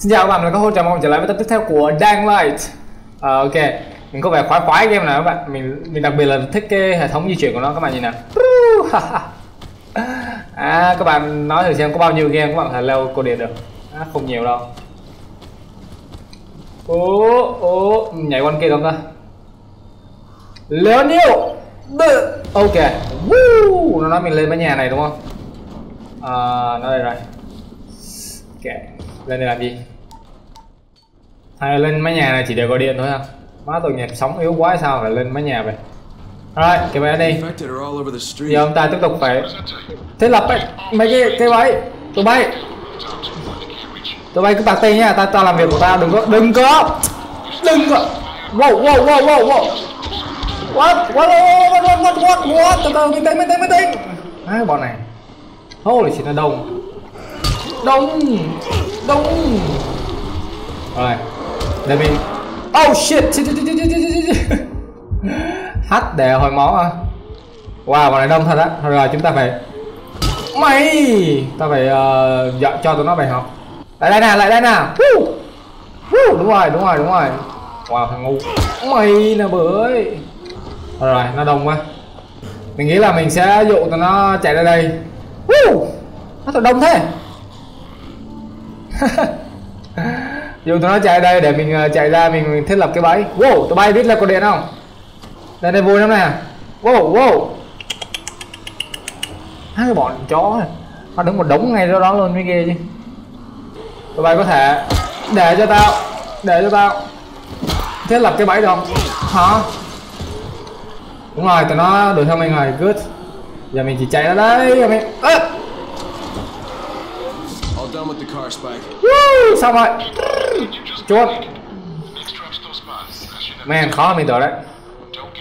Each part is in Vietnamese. Xin chào các bạn, chào mừng trở lại với tập tiếp theo của Dying Light. Ok, mình có vẻ khoái khoái game này các bạn. Mình đặc biệt là thích cái hệ thống di chuyển của nó, các bạn nhìn nào. Các bạn nói thử xem có bao nhiêu game các bạn thể leo cột điện được. Không nhiều đâu. Nhảy con kia không ta? Lớn nhiều. Ok, nó nói mình lên cái nhà này đúng không? Nó đây rồi. Ok, lên đây làm gì? Hay lên mái nhà này chỉ để gọi điện thôi ha? Má tội nghiệp, sóng yếu quá sao phải lên mái nhà vậy? Rồi, cái máy đi. Giờ ông ta tiếp tục phải thiết lập mấy cái máy. Tụi bay cứ bạc tay nha, tao làm việc của tao, đừng có. Wow. What? Từ từ, bình tĩnh. Má bọn này. Holy shit, nó đông. Rồi để mình shit. Hắt để hồi máu à? Wow, bọn này đông thật á. Rồi chúng ta phải dọn cho tụi nó bài học. Lại đây nè. Đúng rồi. Wow, thằng ngu mày là bưởi. Rồi nó đông quá, mình nghĩ là mình sẽ dụ tụi nó chạy ra đây. Nó thật đông thế. Dù tụi nó chạy đây để mình chạy ra mình thiết lập cái bẫy. Wow, tụi bay biết là có điện không? Lên đây vui lắm nè. Wow. Hai bọn chó này. Nó đứng một đống ngay đó luôn mới ghê chứ. Tụi bay có thể để cho tao thiết lập cái bẫy được không? Hả? Đúng rồi, tụi nó đuổi theo mình rồi. Good. Giờ mình chỉ chạy ra đấy. Done with the car, Spike. Woo, xong rồi. Chuột. Man, khó mình tưởng đấy.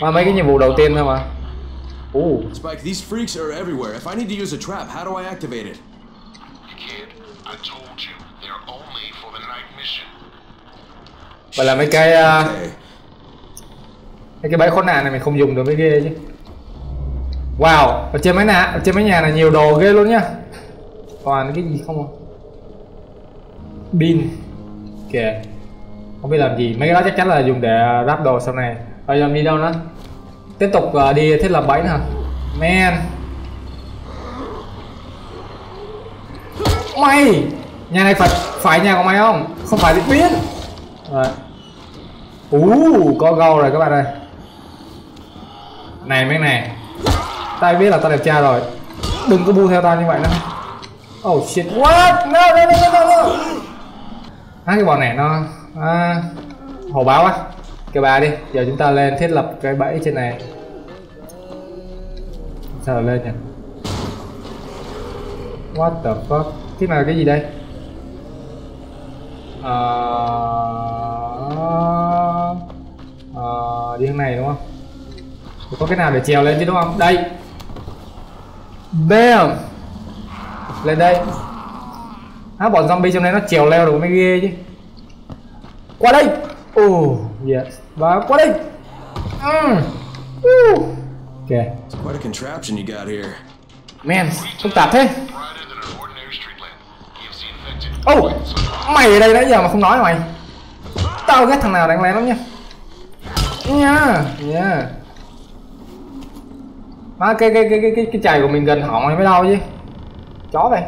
Mà mấy cái nhiệm vụ đầu tiên thôi mà. Spike, these freaks are everywhere. If I need to use a trap, how do I activate it? Vậy là mấy cái bẫy khốn nạn này mình không dùng được mới ghê chứ. Wow, ở trên mấy nhà này nhiều đồ ghê luôn nhá. Toàn cái gì không à? Pin kìa, không biết làm gì. Mấy cái đó chắc chắn là dùng để ráp đồ sau này. Rồi làm đi đâu nữa? Tiếp tục đi thiết lập bẫy nè. Man, mày nhà này phải nhà của mày không? Không phải thì biến rồi. Có gâu rồi các bạn ơi. Này mấy này, tao biết là tao đẹp trai rồi, đừng có bu theo tao như vậy nữa. Oh shit, what? No. Cái bọn này nó hồ báo á. Kêu bà đi. Giờ chúng ta lên thiết lập cái bẫy trên này. Sao lên nhỉ? What the fuck? Thế này là cái gì đây? Đi hướng này đúng không? Có cái nào để trèo lên chứ đúng không? Đây. Bam. Lên đây. Bọn zombie trong đây nó trèo leo được mới ghê chứ. Qua đây. Yes. Và qua đây. Ok. Man, phức tạp thế. Mày ở đây nãy giờ mà không nói mày. Tao ghét thằng nào đánh lén lắm nha. Nha. Má cái chày của mình gần họng này mới đau chứ. Chó này.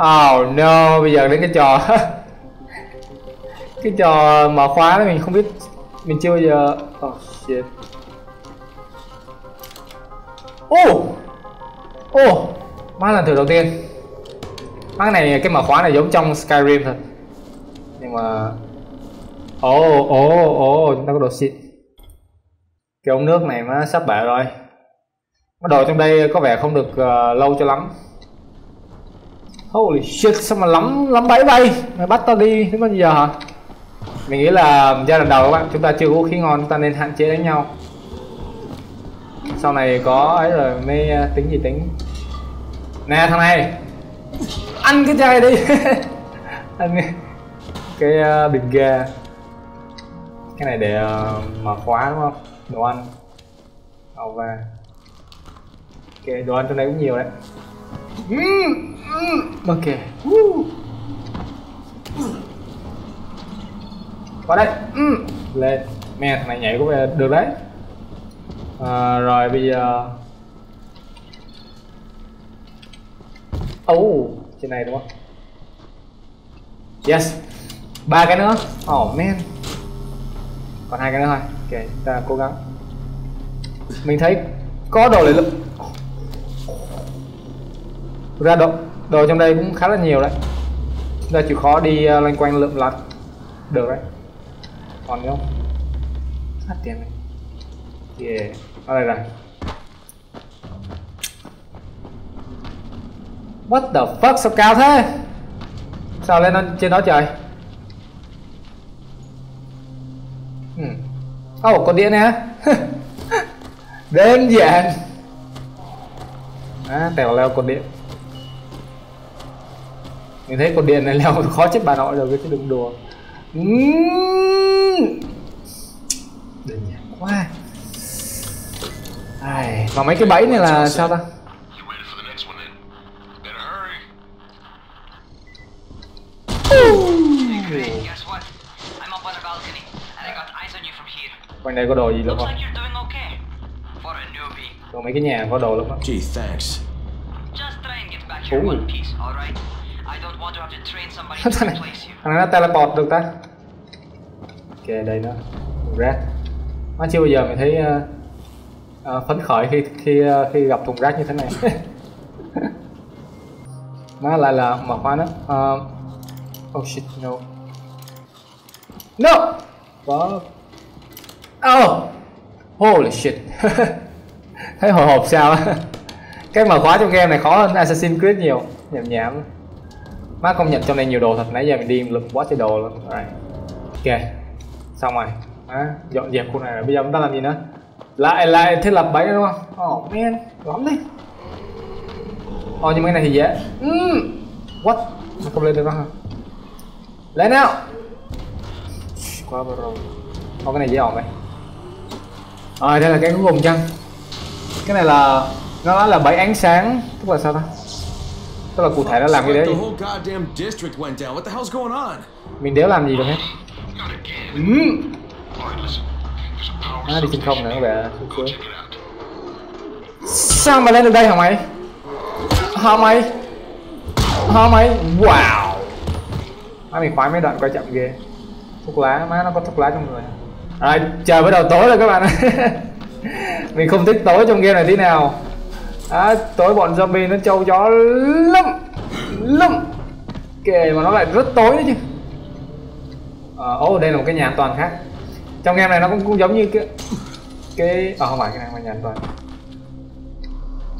Oh no, bây giờ đến cái trò cái trò mở khóa đấy, mình không biết, mình chưa bao giờ. Oh shit. Má lần thử đầu tiên. Má này, cái mở khóa này giống trong Skyrim thật. Nhưng mà chúng ta có đồ xịn. Cái ống nước này nó sắp bể rồi. Đồ trong đây có vẻ không được lâu cho lắm. Holy shit, sao mà lắm bẫy bay. Mày bắt tao đi đến bao giờ hả? Mình nghĩ là giai đoạn đầu các bạn, chúng ta chưa có vũ khí ngon, chúng ta nên hạn chế đánh nhau. Sau này có ấy rồi mới tính gì tính. Nè thằng này, ăn cái chai đi. Ăn cái bình ga. Cái này để mở khóa đúng không? Đồ ăn. Và okay, đồ ăn trong đây cũng nhiều đấy. Ok. Qua đây. Lên. Mẹ thằng này nhảy cũng được đấy. Rồi bây giờ. Trên này đúng không? Yes. 3 cái nữa. Oh man. Còn 2 cái nữa thôi. Ok, chúng ta cố gắng. Mình thấy có đồ lại lực. Thực ra đồ trong đây cũng khá là nhiều đấy. Chúng ta chịu khó đi loanh quanh lượm lặt được đấy. Còn nữa không? Hết tiền này. Yeah, ở đây rồi. What the fuck, sao cao thế? Sao lên trên đó trời? Còn đĩa nè. Đơn giản. Tèo leo cột điện. Mình thấy cột điện này leo khó chết bà nội rồi, chứ đừng đùa. Đơn giản quá. Và mấy cái bẫy này là sao ta? Quanh đây có đồ gì được không? Còn mấy cái nhà có đồ lắm á. Thằng này nó teleport được ta. Ok, đây nữa. Rác. Nói chưa bao giờ mình thấy phấn khởi khi gặp thùng rác như thế này. Nó lại là mở khóa nữa. Oh shit, no. No. Fuck. Oh. Holy shit. Thấy hồi hộp sao á. Cái mở khóa trong game này khó hơn Assassin's Creed nhiều. Nhảm nhảm. Má công nhận trong đây nhiều đồ thật, nãy giờ mình đi lực quá trời đồ luôn. Ok. Xong rồi. Dọn dẹp khu này rồi, bây giờ chúng ta làm gì nữa? Lại thiết lập bẫy đúng không? Oh man, lắm đi. Nhưng mà cái này thì dễ. What? Mà không lên được đâu hả? Lên nào. Quá bờ rồi. Cái này dễ ổn đây. Đây là cái cuối cùng chăng? Cái này là nó nói là bẫy ánh sáng, tức là sao ta? Tức là cụ thể nó làm cái đấy. Mình đéo làm gì được hết. Đi trên không nữa các bạn. Sao mà lên được đây hả mày? Hả mày? Wow. Má mình khoái mấy đoạn quay chậm ghê. Thuốc lá, má nó có thuốc lá trong người. Rồi, trời bắt đầu tối rồi các bạn. Mình không thích tối trong game này tí nào. Tối bọn zombie nó trâu chó lắm. Kệ mà nó lại rất tối nữa chứ. Đây là một cái nhà an toàn khác. Trong game này nó cũng giống như cái không phải cái này mà nhà an toàn.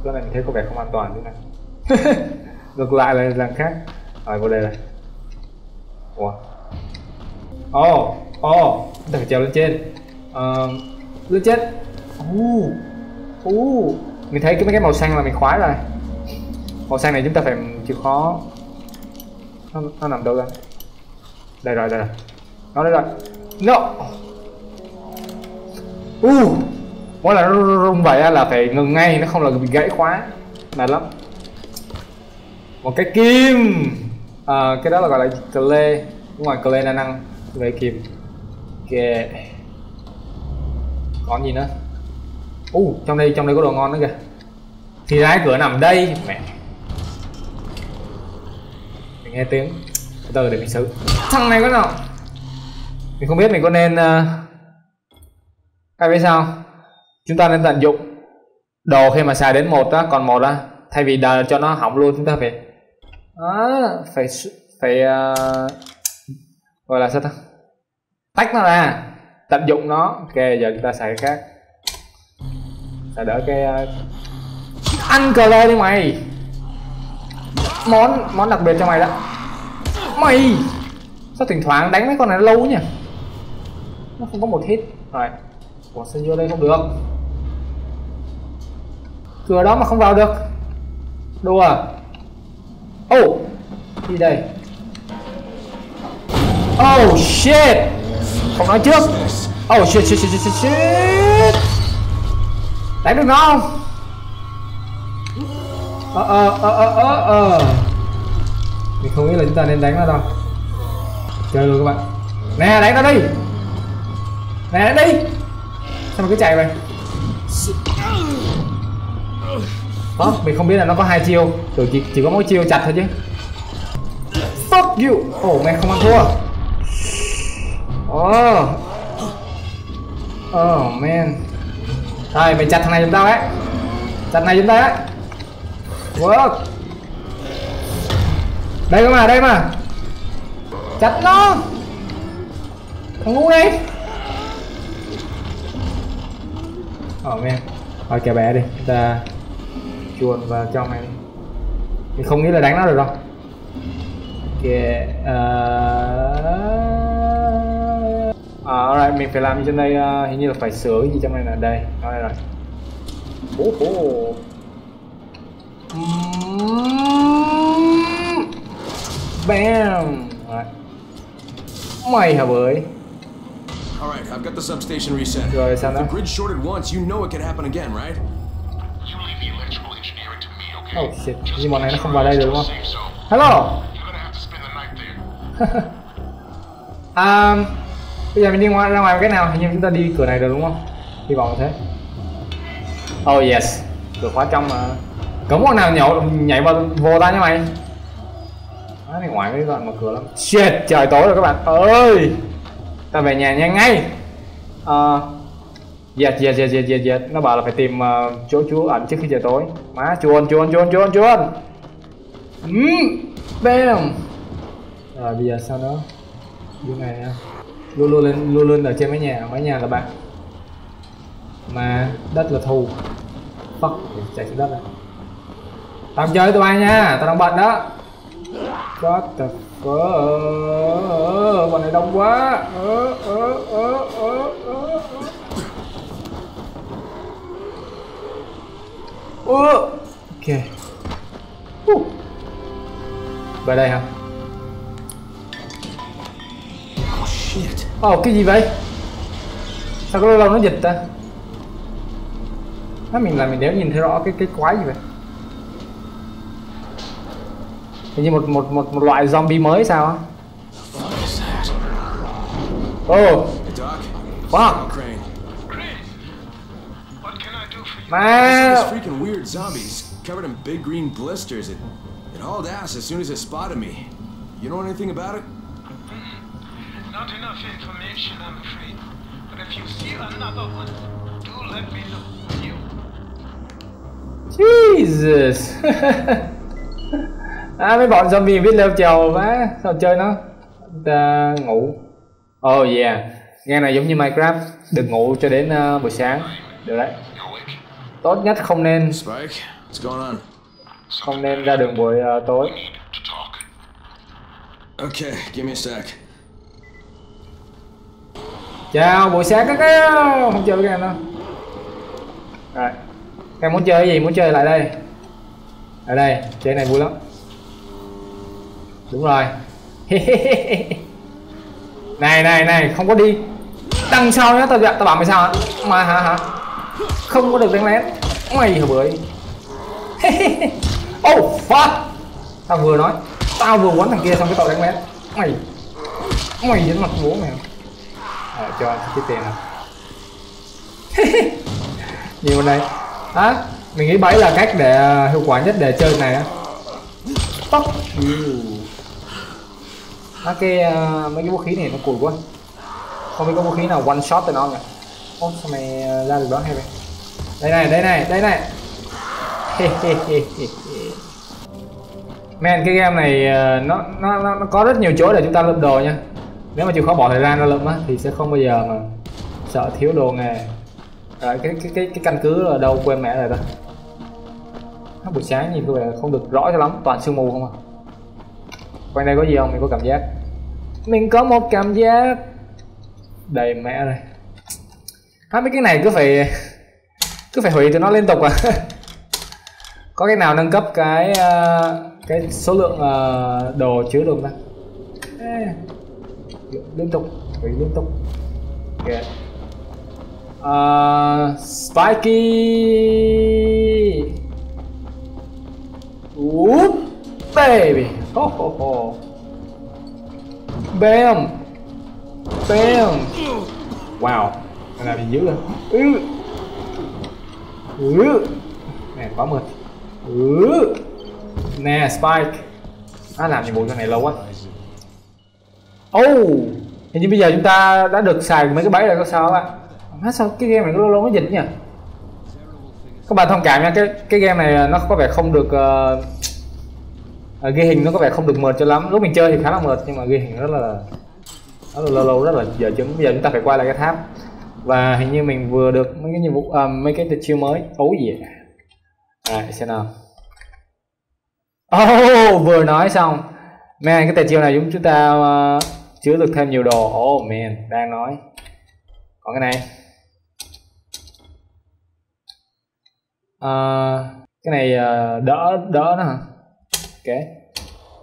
Cái này mình thấy có vẻ không an toàn thế này. Ngược lại là làm khác. Rồi vô đây này. Ủa. Đừng trèo lên trên. Lên trên. Mình thấy cái màu xanh là mình khoái rồi. Màu xanh này chúng ta phải chịu khó. Nó nằm đâu ra? Đây rồi. Nó đây rồi. No. Mỗi lần nó rung vậy là phải ngừng ngay, nó không là bị gãy khóa. Mệt lắm. Một cái kim. Cái đó là gọi là cờ lê. Đúng rồi, cờ lê đa năng về kim. Ok. Còn gì nữa? Trong đây có đồ ngon nữa kìa. Thì ra cửa nằm đây. Mẹ. Mình nghe tiếng. Từ từ để mình xử. Thằng này có nào? Mình không biết mình có nên. Các biết sao? Chúng ta nên tận dụng đồ khi mà xài đến một á, còn một á, thay vì đợi cho nó hỏng luôn, chúng ta phải gọi là sao ta? Tách nó ra, tận dụng nó. Ok, giờ chúng ta xài cái khác. Để đỡ cái ăn cờ lê đi mày. Món đặc biệt cho mày đó. Mày sao thỉnh thoảng đánh mấy con này lâu nhỉ? Nó không có một hit. Rồi. Ủa sao vô đây không được? Cửa đó mà không vào được. Đùa à? Đi đây. Shit. Không nói trước. Shit. Đánh được nó không? Mình không nghĩ là chúng ta nên đánh nó đâu. Chơi luôn các bạn. Nè đánh nó đi. Nè đi. Sao mà cứ chạy vậy? Đó, mình không biết là nó có hai chiêu, tưởng chỉ có mỗi chiêu chặt thôi chứ. Fuck you. Ồ, mẹ không ăn thua. Oh. Oh man. Rồi, mình chặt thằng này chúng ta đấy. Chặt này chúng ta đấy. Work. Đây cơ mà, đây mà. Chặt nó. Thằng ngu này. Oh man. Thôi kìa bé đi, chúng ta chuột vào trong này đi. Mình không nghĩ là đánh nó được đâu. Kìa. Alright, mình phải làm như trên đây, hình như là phải sửa cái gì trong này là đây. Đó đây rồi. Bam. Right. Mày hả bưởi? Alright, I've got the substation reset. Rồi sao nữa? If the grid shorted once, you know it can happen again, right? You leave the electrical engineering to me, okay? Oh shit, nhưng bọn này nó không vào đây được đúng không? Hello. Bây giờ mình đi ra ngoài cái nào, hình như chúng ta đi cửa này được đúng không? Đi vào thế. Oh yes, cửa khóa trong mà. Cấm con nào nhảy vào vô ta nha mày. Đó, này ngoài cái đoạn mở cửa lắm. Shit, trời tối rồi các bạn ơi. Ta về nhà nhanh ngay. Yes. Nó bảo là phải tìm chỗ trú ẩn trước khi trời tối. Má chuồn. Bam. Rồi bây giờ sao nữa? Như này nha. Luôn ở trên mái nhà là bạn mà đất là thù. Fuck, chạy xuống đất này. Tao chơi tụi bay nha, tao đang bận đó. God the fuck, bọn này đông quá. Ok. Về đây hả? Ồ, cái gì vậy? Sao có lâu lâu nó dịch ta? Nó mình đéo nhìn thấy rõ cái quái gì vậy? Hình như một loại zombie mới sao á? Oh, fuck! Wow! Freaking weird zombies covered in big green blisters. It hauled ass as soon as it spotted me. You know anything about it? Not enough information, I'm afraid. But if you see another one, do let me know. You. Jesus. Mấy bọn zombie biết leo trèo quá, sao chơi nó? Ta ngủ. Oh yeah. Nghe này giống như Minecraft, đừng ngủ cho đến buổi sáng. Được đấy. Tốt nhất không nên. Spike, what's going on? Không nên ra đường buổi tối. Okay, give me a sec. Chào buổi sáng các cái không chơi cái này đâu. Rồi, các muốn chơi cái gì, muốn chơi lại đây. Ở đây, chơi này vui lắm. Đúng rồi. Này, không có đi. Đằng sau nữa tao bảo mày sao hả? Mà hả? Không có được đánh lén. Mày hả bưởi. Oh fuck. Tao vừa quánh thằng kia xong cái tao đánh lén. Mày dính mặt bố mày. Cho anh cái tiền nào. Nhiều này á, mình nghĩ bẫy là cách để hiệu quả nhất để chơi này á. Cái mấy cái vũ khí này nó cùi quá, không biết có vũ khí nào one shot tụi nó cả. Ô sao mày ra được đó hay vậy? Đây này. Man, cái game này nó có rất nhiều chỗ để chúng ta lượm đồ nha. Nếu mà chịu khó bỏ thời gian ra lượm á thì sẽ không bao giờ mà sợ thiếu đồ nghề. Rồi cái căn cứ ở đâu quên mẹ rồi ta. Buổi sáng nhìn có vẻ không được rõ cho lắm, toàn sương mù không à. Quanh đây có gì không? Mình có cảm giác. Mình có một cảm giác. Đầy mẹ rồi. Hết mấy cái này cứ phải hủy tụi nó liên tục à. Có cái nào nâng cấp cái số lượng đồ chứa được không ta? Liên tục. Okay. Spikey. Whoop baby. Ho. Bam. Wow. Mày làm gì dữ vậy? Nè, bấm rồi. Nè, Spike. Nó làm nhiệm vụ cái này lâu quá. Hình như bây giờ chúng ta đã được xài mấy cái bẫy rồi có sao á. Sao cái game này nó lâu nó dịch nhỉ? Các bạn thông cảm nha, cái game này nó có vẻ không được ghi hình, nó có vẻ không được mệt cho lắm. Lúc mình chơi thì khá là mệt nhưng mà ghi hình rất là lâu, rất là giờ chừng. Bây giờ chúng ta phải quay lại cái tháp và hình như mình vừa được mấy cái nhiệm vụ mấy cái chiêu mới. À, xem nào. Vừa nói xong. Man, cái tài chiêu này giúp chúng ta chứa được thêm nhiều đồ. Man, đang nói. Còn cái này. Cái này đỡ nó hả? Ok.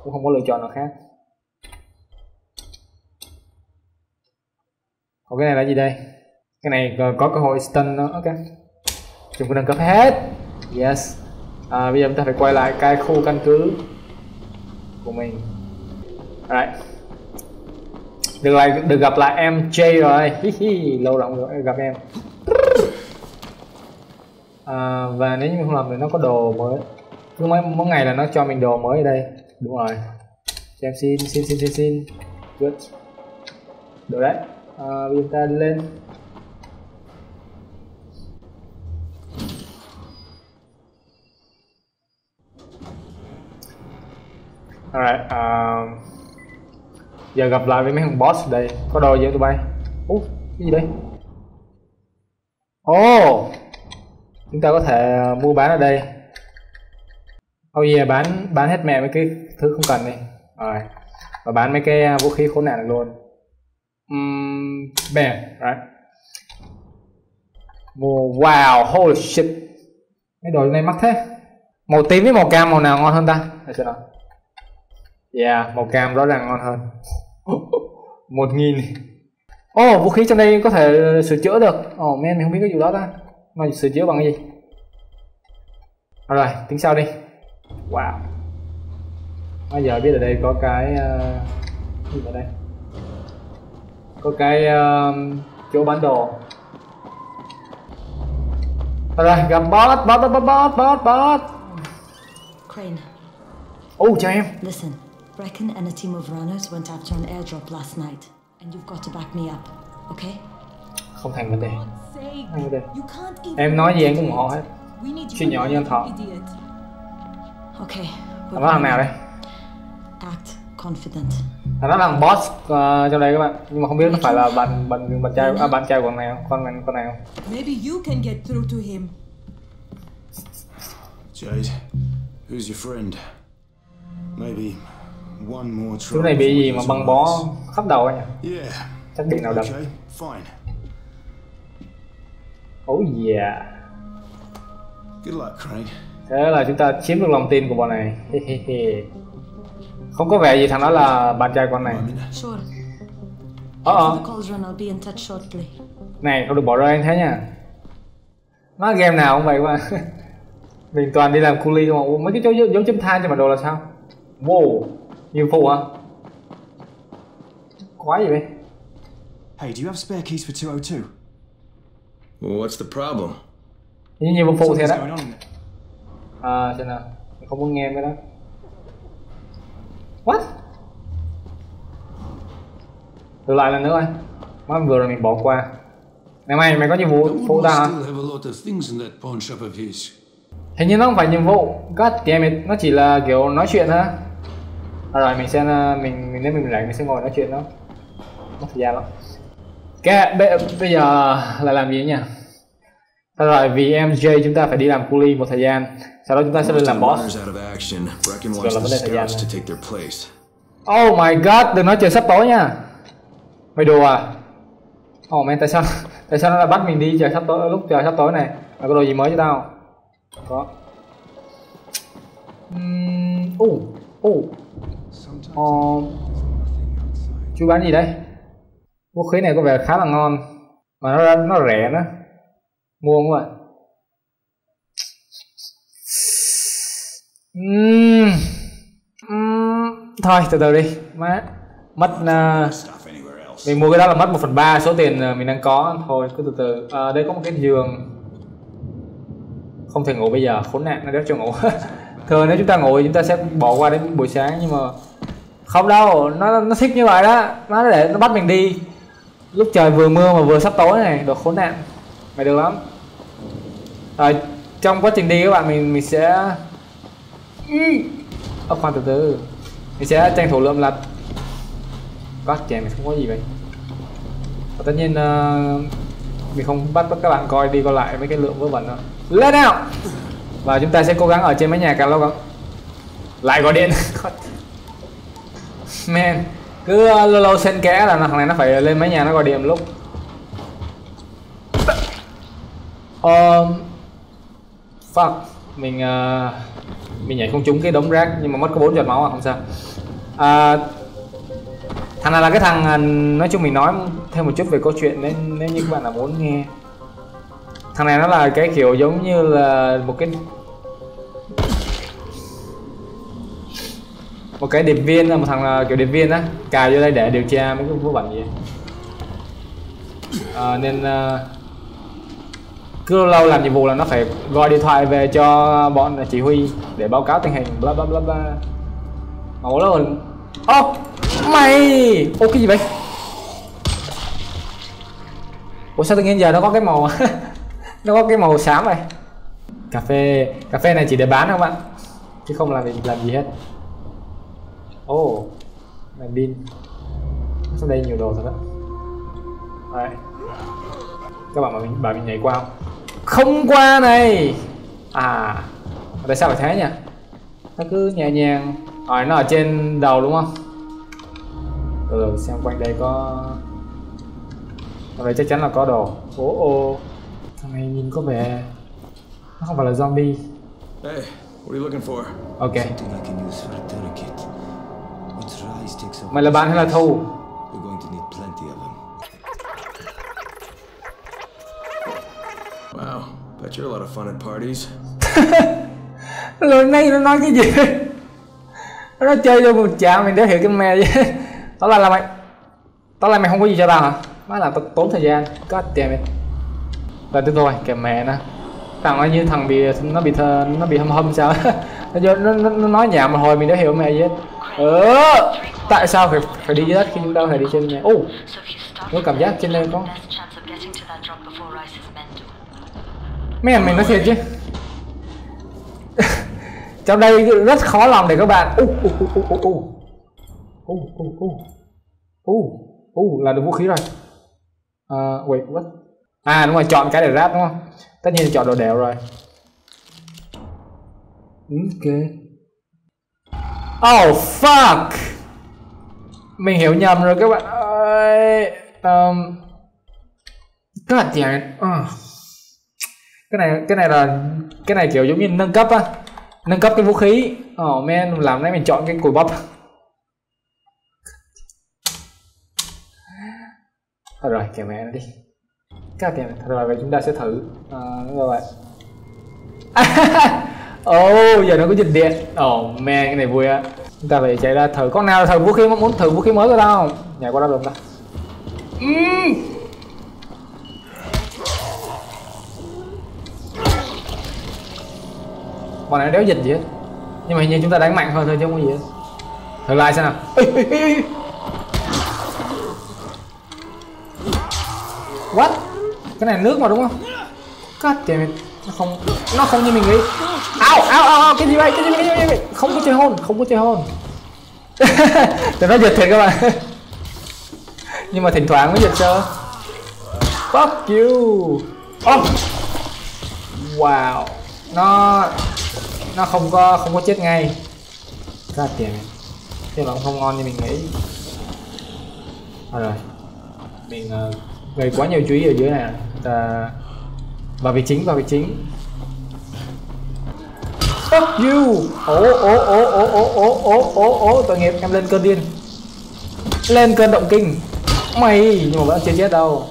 Cũng không có lựa chọn nào khác. Còn cái này là gì đây? Cái này có cơ hội stun nó. Ok. Chúng ta nâng cấp hết. Yes. Bây giờ chúng ta phải quay lại cái khu căn cứ của mình. Alright. Được gặp lại em Jade rồi. Lâu lắm rồi gặp em. Và nếu như không làm thì nó có đồ mới. Cứ mỗi ngày là nó cho mình đồ mới ở đây. Đúng rồi. Cho em xin. Good. Được đấy. Bây giờ chúng ta lên. Alright, giờ gặp lại với mấy thằng boss đây. Có đồ gì tụi bay? Cái gì đây? Chúng ta có thể mua bán ở đây. Bán hết mẹ mấy cái thứ không cần đi. Alright. Và bán mấy cái vũ khí khốn nạn được luôn. Bam, right. Wow, holy shit. Mấy đồ này mắc thế. Màu tím với màu cam màu nào ngon hơn ta? Để xem nào. Yeah, màu cam rõ ràng ngon hơn. 1000. Vũ khí trong đây có thể sửa chữa được. Man, mình không biết cái vụ đó ta. Mà sửa chữa bằng cái gì? Rồi, tính sau đi. Wow. Bây giờ biết ở đây có cái gì ở đây? Có cái chỗ bán đồ. Rồi, gặp boss. Chào em. Listen. Brecken and a team of runners went after an airdrop last night, and you've got to back me up, okay? Không thành vấn đề. Em nói gì em cũng ủng hộ hết. Chuyện nhỏ như anh Thọ. Okay. Nó làm nào đây? Act confident. Nó làm boss trong đây các bạn, nhưng mà không biết nó phải là bạn trai của con nào. Maybe you can get through to him. Jade, who's your friend? Maybe. Thứ này bị gì mà băng bó khắp đầu anh nhỉ? Chắc bị nào đập. Thế là chúng ta chiếm được lòng tin của bọn này. Không có vẻ gì thằng đó là bạn trai con này. Này không được bỏ rơi anh thế nha. Nó game nào cũng vậy mà. Mình toàn đi làm coolie không ạ? Mấy cái chỗ dấu chấm than cho bản đồ là sao? Wow. Nhiệm vụ hả? Quá gì vậy? Hey, do you have spare keys for 202? What's the problem? Nhiệm vụ phụ thế đó. Xem nào, mình không muốn nghe cái đó. What? Từ lại lần nữa coi. Mới vừa rồi mình bỏ qua. Này mày có nhiệm vụ phụ ta hả? Hình như nó không phải nhiệm vụ. God damn it, nó chỉ là kiểu nói chuyện thôi. Rồi mình sẽ nếu mình rảnh mình sẽ ngồi nói chuyện đó. Mất thời gian lắm. Bây giờ là làm gì nhỉ? Rồi vì em Jay chúng ta phải đi làm coolie một thời gian. Sau đó chúng ta sẽ lên làm boss. Rồi là vấn đề thời gian. Oh my god, đừng nói trời sắp tối nha. Mày đùa à? Man, tại sao nó lại bắt mình đi trời sắp tối này? Mày có đồ gì mới cho tao? Có. Chú bán gì đây? Vũ khí này có vẻ khá là ngon mà nó rẻ nữa. Mua không ạ? Thôi từ từ đi. Mất Mình mua cái đó là mất 1/3 số tiền mình đang có. Thôi cứ từ từ. À, đây có một cái giường. Không thể ngủ bây giờ, khốn nạn, nó đéo cho ngủ. Thường nếu chúng ta ngủ thì chúng ta sẽ bỏ qua đến buổi sáng, nhưng mà không đâu, nó thích như vậy đó. Nó để nó bắt mình đi lúc trời vừa mưa mà vừa sắp tối này, đồ khốn nạn. Mày được lắm. Rồi, trong quá trình đi các bạn mình sẽ khoan từ từ. Mình sẽ tranh thủ lượm lặt. Bắt chè mình không có gì vậy. Và tất nhiên mình không bắt các bạn coi đi coi lại mấy cái lượng vớ vẩn đâu. Lên nào. Và chúng ta sẽ cố gắng ở trên mái nhà càng lâu càng lại gọi điện. Man, cứ lâu lâu xen kẽ là thằng này nó phải lên mái nhà nó gọi điện một lúc. Fuck, mình nhảy không trúng cái đống rác nhưng mà mất có 4 giọt máu à, không sao. Thằng này là cái thằng, nói chung mình nói thêm một chút về câu chuyện đấy, nếu như các bạn là muốn nghe. Thằng này nó là cái kiểu giống như là một cái điệp viên, là một thằng kiểu điệp viên á, cài vô đây để điều tra mấy cái vớ vẩn gì. Cứ lâu làm nhiệm vụ là nó phải gọi điện thoại về cho bọn chỉ huy để báo cáo tình hình bla bla bla bla. Máu lớn. Ô mày, ô cái gì vậy? Ủa sao tự nhiên giờ nó có cái màu nó có cái màu xám này. Cà phê này chỉ để bán không bạn, chứ không làm gì hết. Ồ, này pin. Trong đây nhiều đồ thật đấy. Đấy. Các bạn bảo mình nhảy qua không? Không qua này. À, tại sao phải thế nhỉ? Nó cứ nhẹ nhàng. Rồi nó ở trên đầu đúng không? Rồi xem quanh đây có. Ở đây chắc chắn là có đồ. Ồ, thằng này nhìn có vẻ nó không phải là zombie. Hey, what are you looking for? Ok. Mày là bạn hay là thù? Wow, bet you're a lot of fun at parties. Lần này nó nói cái gì? Nó chơi vô một chạm mình đã hiểu cái mẹ vậy. Tao là mày không có gì cho tao hả? Má làm tao tốn thời gian. God damn it. Rồi tiếp thôi, kìa mẹ nó. Thằng nó như thằng nó bị hâm hâm sao? nó nói nhảm một hồi mình đã hiểu mẹ gì hết. Tại sao phải đi dưới đất khi chúng ta phải đi trên nhà? Có cảm giác trên đây có. Mấy mình nói thiệt chứ. Trong đây rất khó lòng để các bạn. Là được vũ khí rồi. Wait, what? À đúng rồi, chọn cái để ráp đúng không? Tất nhiên chọn đồ đẻo rồi. Ok. Oh fuck. Mình hiểu nhầm rồi các bạn ơi. God damn it. Cái này kiểu giống như nâng cấp á. Nâng cấp cái vũ khí. Oh man, làm nãy mình chọn cái cùi bắp. Thôi rồi, kìa mẹ nó đi. Các bạn rồi vậy chúng ta sẽ thử. Rồi vậy. Giờ nó có dịch điện. Man, cái này vui á. Chúng ta phải chạy ra thử. Con nào thử vũ khí, muốn thử vũ khí mới rồi đâu. Nhảy qua đó được không ta? Bọn này đéo dịch gì hết. Nhưng mà hình như chúng ta đánh mạnh hơn thôi chứ không có gì hết. Thử lại xem nào. What? Cái này nước mà đúng không? God damn it. Nó không như mình nghĩ. Ow, cái gì vậy? Không có chơi hôn. Tụi nó giật thiệt các bạn. Nhưng mà thỉnh thoảng mới giật sơ. Fuck you. Wow. Nó không có chết ngay. God damn it. Thế là không ngon như mình nghĩ. Rồi. Mình gây quá nhiều chú ý ở dưới này. Vào vị chính. Fuck you. Tội nghiệp, em lên cơn điên. Lên cơn động kinh. Mày, nhưng mà vẫn chưa chết đâu.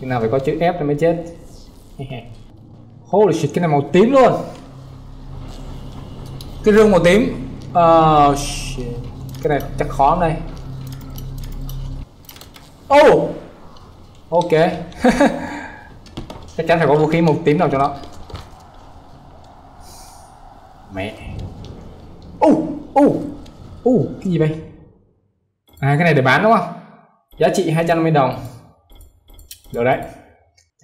Khi nào phải có chữ F thì mới chết. Holy shit, cái này màu tím luôn. Cái rương màu tím. Shit. Cái này chắc khó lắm đây. Oh, ok. Chắc chắn phải có vũ khí màu tím nào cho nó. Mẹ. Cái gì vậy? À, cái này để bán đúng không? Giá trị 250 đồng. Được đấy.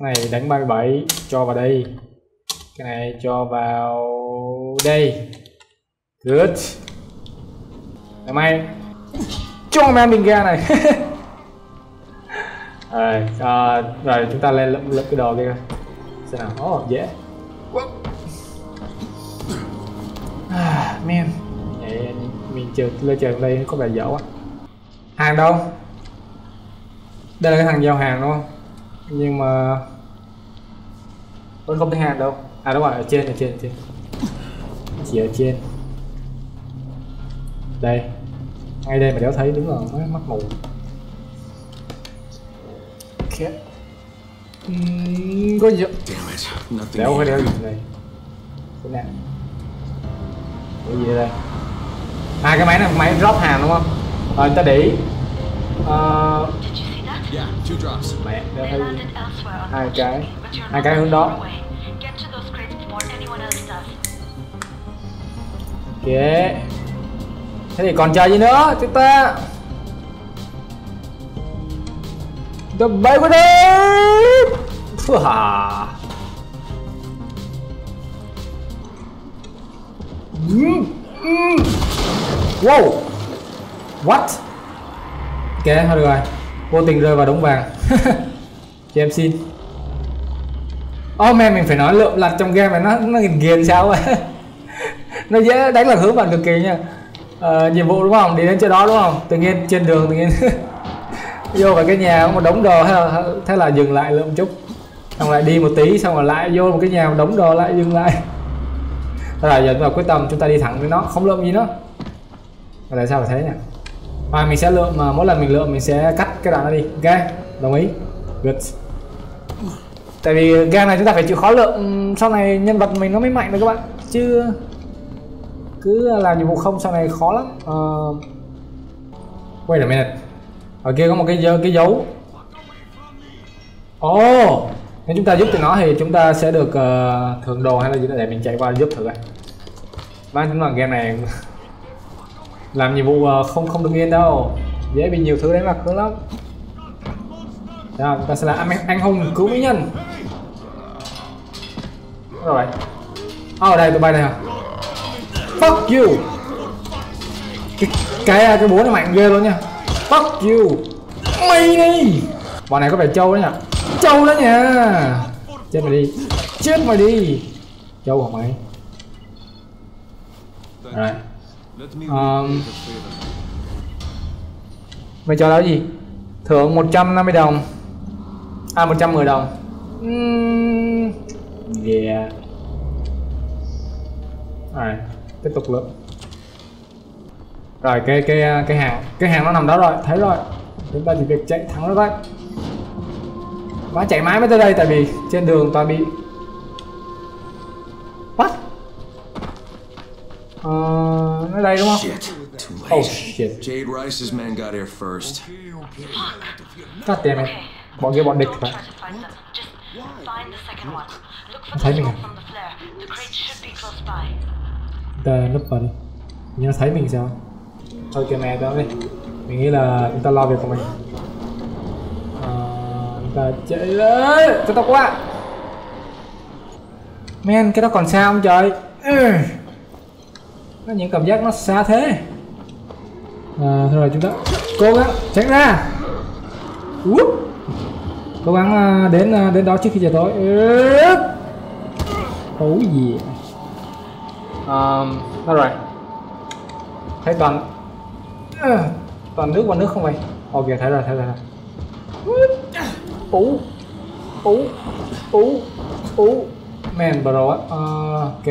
Cái này đánh 37, cho vào đây. Cái này cho vào đây. Good. Để may cho mang bình ga này. Rồi chúng ta lên lượm cái đồ kia coi. Xem nào. Oh, dễ. À, men. Mình chờ lên trường đây có vẻ dở quá. Hàng đâu? Đây là cái thằng giao hàng đúng không? Nhưng mà vẫn không thấy hàng đâu. À đúng rồi, ở trên. Chỉ ở trên. Đây. Ngay đây mà đéo thấy, đúng rồi, mới mắc mù. Okay. Có gì đéo cái đéo gì đây. Cái này. Cái gì đây? À, cái máy này, máy drop hàng đúng không? Rồi ta để ý. Mẹ, đeo thấy hai cái hướng đó. Ok. Thế thì còn chờ gì nữa? Chúng ta bay qua đây. Wow. What? Ok, thôi được rồi. Vô tình rơi vào đống vàng. Cho em xin. Oh man, mình phải nói lượm lặt trong game này nó nghiền sao vậy. Nó dễ đánh lạc hướng bạn cực kỳ nha. Nhiệm vụ đúng không? Đi đến chỗ đó đúng không? Tự nhiên trên đường tự nhiên vô vào cái nhà một đống đồ, thế là dừng lại lượm chút. Xong lại đi một tí, xong rồi lại vô một cái nhà một đống đồ lại dừng lại. Thế là giờ chúng ta quyết tâm, chúng ta đi thẳng với nó, không lượm gì nữa. Và tại sao phải thế nhỉ? À, mình sẽ lượm, mà mỗi lần mình lượm mình sẽ cắt cái đoạn nó đi. Ok, đồng ý. Good. Tại vì game này chúng ta phải chịu khó lượm, sau này nhân vật mình nó mới mạnh được các bạn. Chứ cứ làm nhiệm vụ không sau này khó lắm. Wait a minute. Ở kia có một cái dấu. Oh, nếu chúng ta giúp tụi nó thì chúng ta sẽ được thưởng đồ hay là gì đó, để mình chạy qua giúp thử coi. Và chúng ta game này làm nhiệm vụ không được yên đâu, dễ bị nhiều thứ đánh mặt nữa lắm. Đó, chúng ta sẽ là anh hùng cứu mỹ nhân. Rồi, ở đây tụi bay này hả? Fuck you. Cái búa này mạnh ghê luôn nha. Fuck you. Mày đi. Bọn này có vẻ trâu đấy nhỉ? Trâu đó nha. Chết mày đi. Chết mày đi. Trâu hả mày? Rồi. Mày cho đó gì? Thưởng 150 đồng. À 110 đồng. Yeah. Rồi, tiếp tục lượm. Rồi cái hàng nó nằm đó rồi, thấy rồi. Chúng ta chỉ việc chạy thẳng nó thôi. Má chạy mãi mới tới đây tại vì trên đường toàn bị. What? Nó đây đúng không? Oh shit. Jade Rice's men got here first. God damn it. Bọn kia bọn địch phải. Nó thấy mình à? Đây nấp vào đi. Nhưng nó thấy mình sao? Thôi kìa mẹ đó đi. Mình nghĩ là chúng ta lo việc của mình. Chúng ta chạy lên. Chúng ta quá. Men, cái đó còn sao không trời? Có những cảm giác nó xa thế. Thôi rồi chúng ta cố gắng tránh ra. Cố gắng đến đó trước khi trời tối. Ủa gì? Thôi rồi. Thấy toàn nước không vậy? Ok, thấy rồi. Man bro. Ok.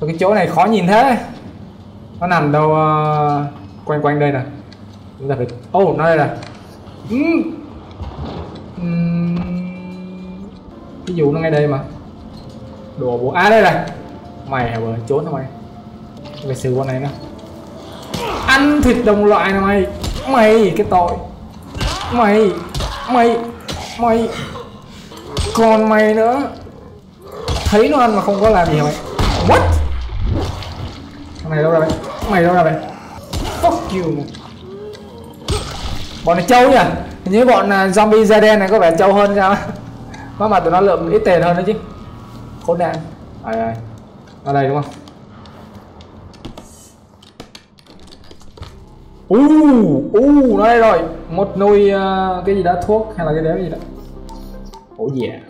Rồi cái chỗ này khó nhìn thế. Nó nằm đâu quanh đây nè. Chúng ta phải. Oh, nó đây nè. Ví dụ nó ngay đây mà. Đồ bộ. À đây này. Mày hả bờ, trốn hả mày? Về xử con này nữa. Ăn thịt đồng loại này mày. Mày cái tội. Mày còn mày nữa, thấy nó ăn mà không có làm gì hả mày? What? Mày đâu ra vậy? Fuck you. Bọn này trâu nhỉ? Hình như bọn zombie da đen này có vẻ trâu hơn sao? Má mà tụi nó lượm ít tiền hơn đấy chứ. Khốn nạn. Ở đây đúng không? Nó đây rồi. Một nồi cái gì đó, thuốc hay là cái đéo gì đó. Oh yeah.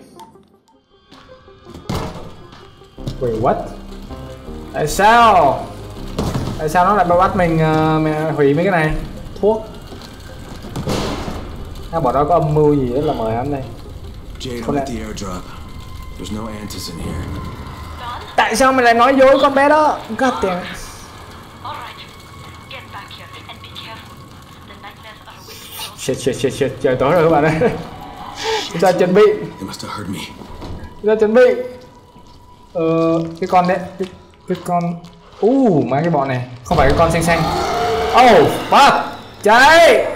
Wait, what? Tại sao? Tại sao nó lại bắt mình hủy mấy cái này? Thuốc. Nó bỏ đó có âm mưu gì đó là mời anh đây. Tại sao mày lại nói dối con bé đó? God damn it. Shit, trời tối rồi các bạn ơi. Ra chuẩn bị. Cái con đấy, cái con. Mấy cái bọn này, không phải cái con xanh xanh. Oh, fuck. Cháy.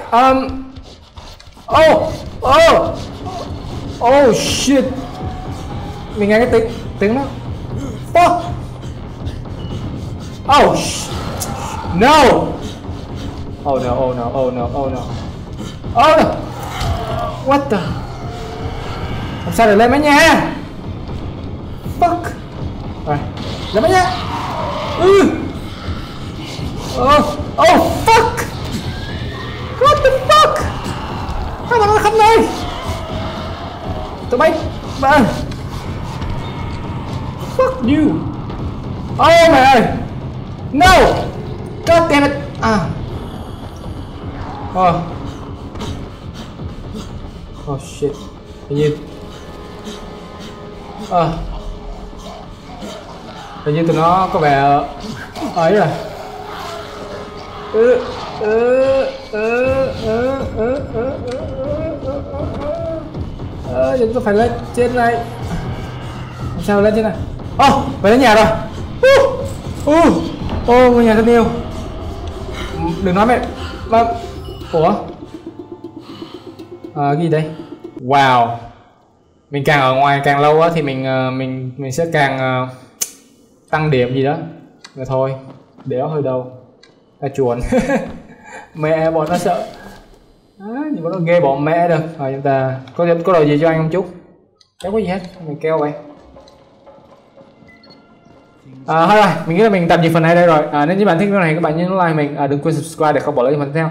Oh shit. Mình nghe cái tiếng đó. Fuck. Oh. No. Oh no. Oh no. What the? Làm sao để lên máy nha? Fuck. Rồi, lên máy nha. Oh fuck. What the fuck? Các bạn ơi, khắp nơi. Tụi bay. Fuck you. Oh mày ơi. No. God damn it. Oh shit. Hình như tụi nó có vẻ ấy rồi. Chúng tôi phải lên trên này. Làm sao lên trên này? Phải đến nhà rồi. Ngôi nhà thân yêu. Đừng nói mẹ. Ủa? Cái gì đây? Wow. Mình càng ở ngoài càng lâu á thì mình sẽ càng tăng điểm gì đó. Rồi thôi, đéo hơi đâu. Là chuồn. Mẹ bọn nó sợ. Nhưng mà nó ghê bọn mẹ được. Rồi chúng ta có đồ gì cho anh không chú? Chẳng có gì hết, mình kêu vậy. Thôi rồi, mình nghĩ là mình tạm dừng phần này đây rồi. Nếu như bạn thích video này các bạn nhớ like mình, đừng quên subscribe để không bỏ lỡ những phần tiếp theo.